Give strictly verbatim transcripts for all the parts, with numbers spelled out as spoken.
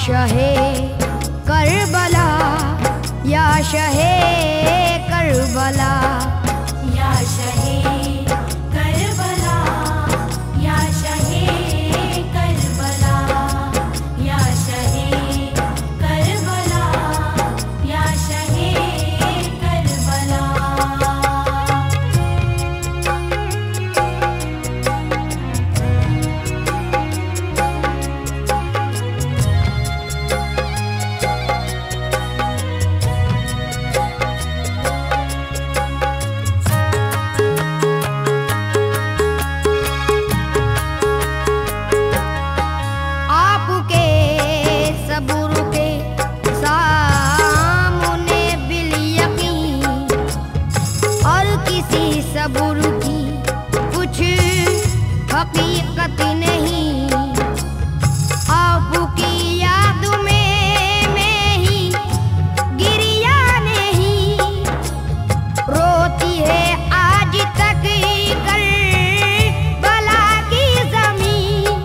Shah Karbala, या Shah Karbala, या Shah Karbala, या शाहे करबला, या शाहे करबला, या शाहे सबूर की कुछ हकीकत नहीं। आपकी याद में मैं ही गिरिया नहीं, रोती है आज तक करबला की जमीन।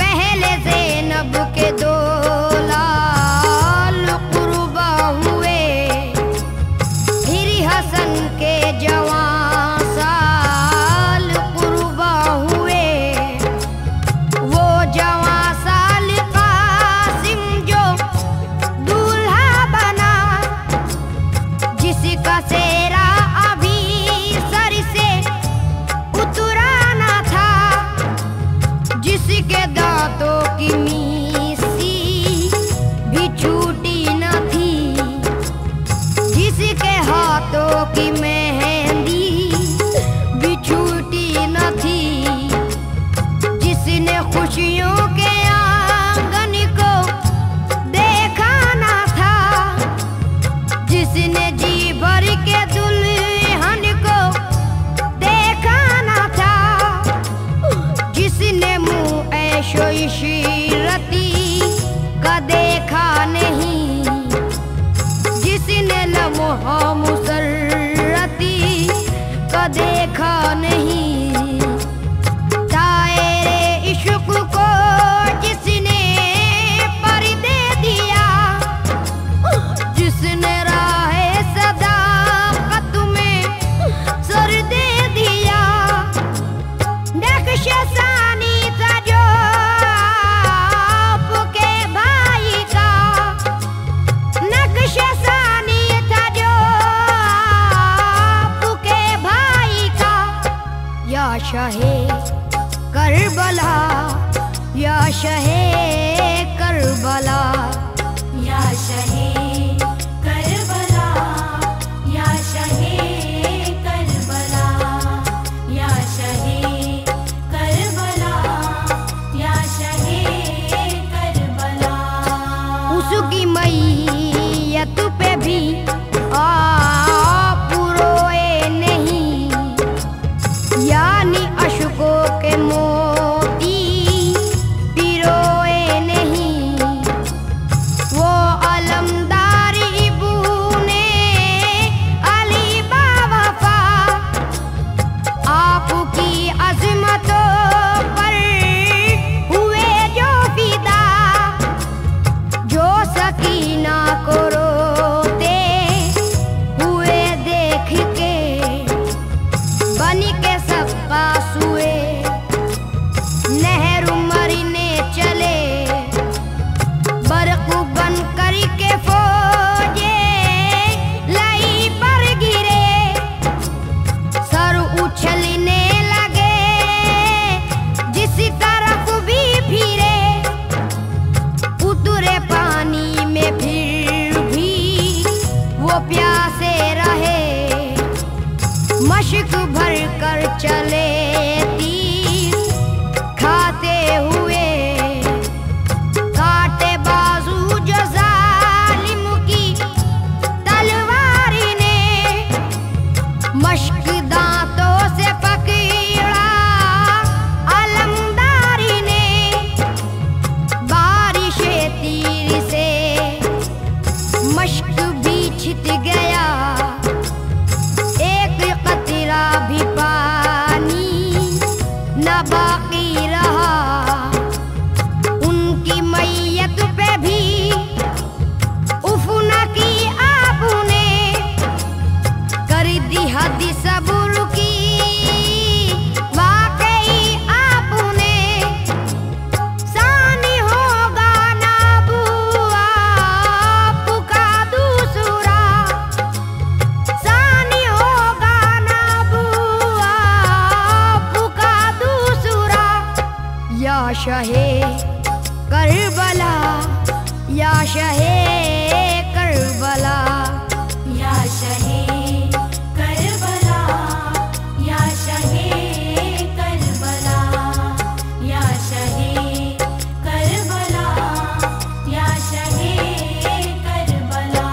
पहले ज़ैनब के दो लाल कुर्बा हुए, फिर हसन के जवान की मेहंदी भी छूटी न थी, जिसने खुशियों के आंगन को देखा ना था, जिसने जी भर के दुल्हन को देखा ना था, जिसने मुँह ऐशो इशरती का देखा नहीं, जिसने लम्हा मुसर देखा नहीं, दायरे इश्क को जिसने पर दे दिया, जिसने राहे सदाकत में सर दे दिया, नक्श सानी था जो आपके भाई का, नक्श सानी था जो या शाहे करबला, या शाहे करबला, या शाहे करबला, या शाहे करबला, या शाहे करबला, या शाहे करबला। उसकी मैयत पे भी मशक भर कर चले तीर खाते हुए, काटे बाजू जो जालिम की तलवार ने, मशक दांतों से पकड़ा अलमदार ने, बारिश तीर से मशक भी छित गया, भी पानी न बाकी रहा। उनकी मैयत शाहे करबला, या शाहे करबला, या शाहे करबला, या शाहे करबला, या शाहे करबला, या शाहे करबला।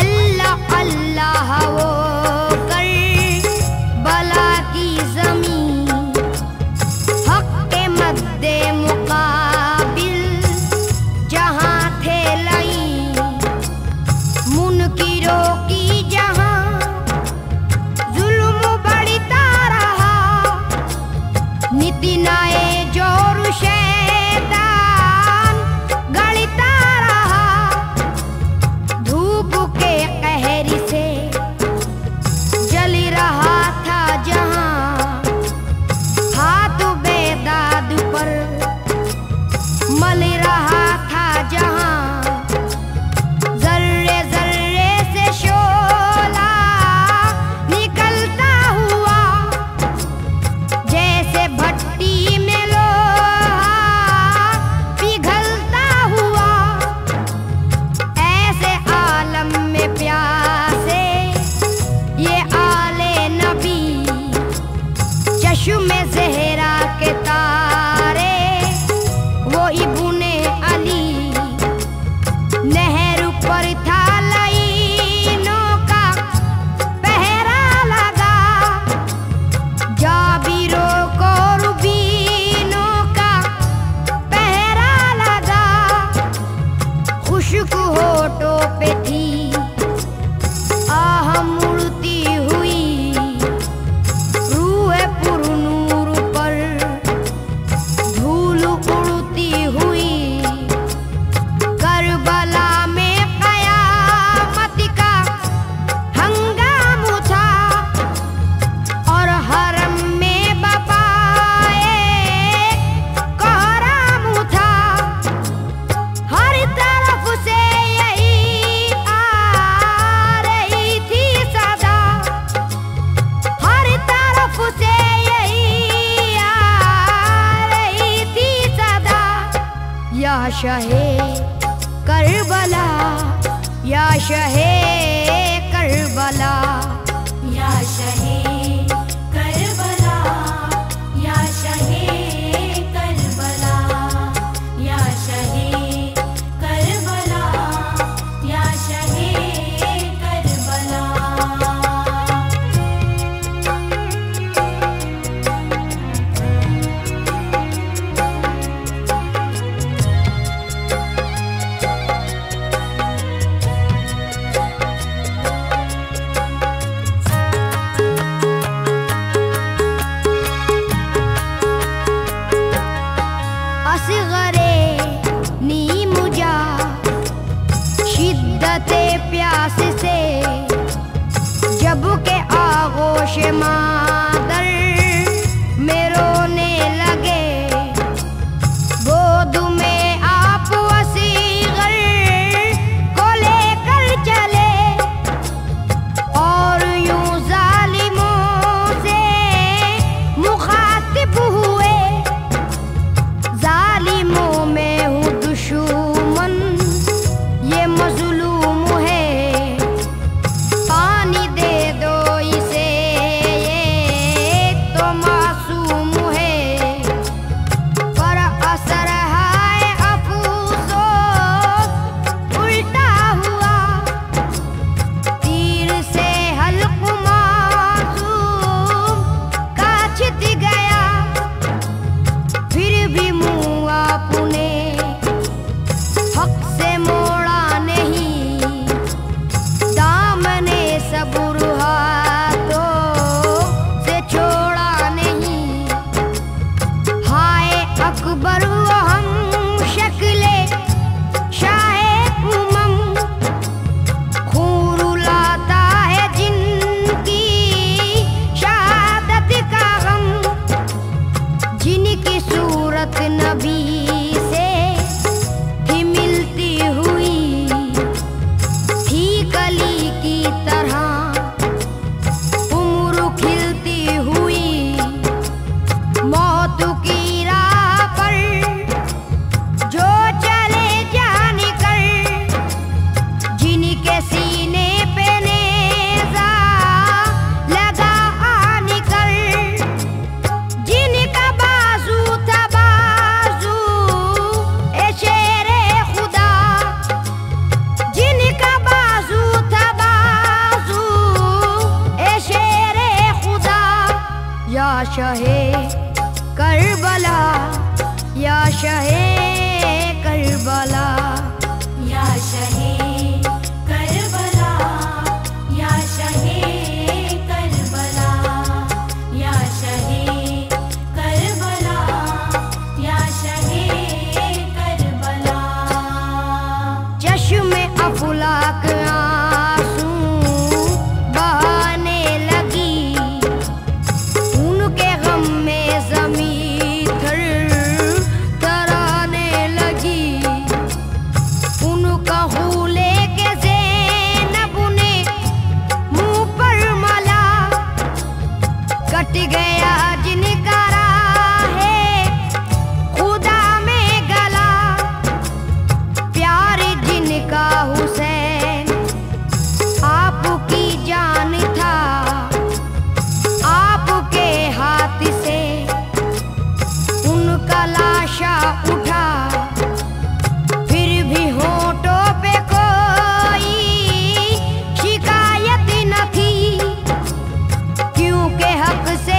अल्लाह अल्लाह वो करबला की जमीन या शाहे करबला, या शाहे करबला, या शाहे करबला, या शाहे करबला, या शाहे करबला, या शाहे करबला। प्यास से जब के आगोश मादर में रोने लगे, गोद में आप असीगर को लेकर चले, और यूं जालिमों से मुखातिब हुए। जालिमों में हूँ दुश्मन ये मजलूम है, पानी दे दो इसे ये शाहे करबला, या शाहे करबला, या शाहे करबला, या शाहे करबला, या शाहे करबला, या शाहे करबला। चश्मे अफलाक गया जिनका है खुदा में गला, प्यार जिनका हुसैन आपकी जान था, आपके हाथ से उनका लाशा उठा, फिर भी होठों पे कोई शिकायत न थी, क्योंकि हक से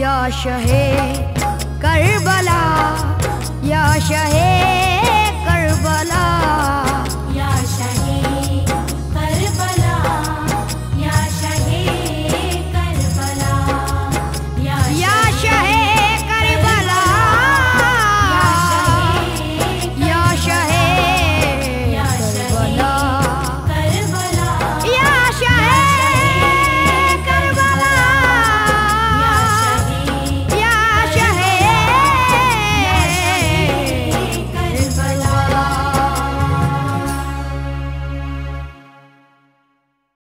या शाहे करबला, या शाहे।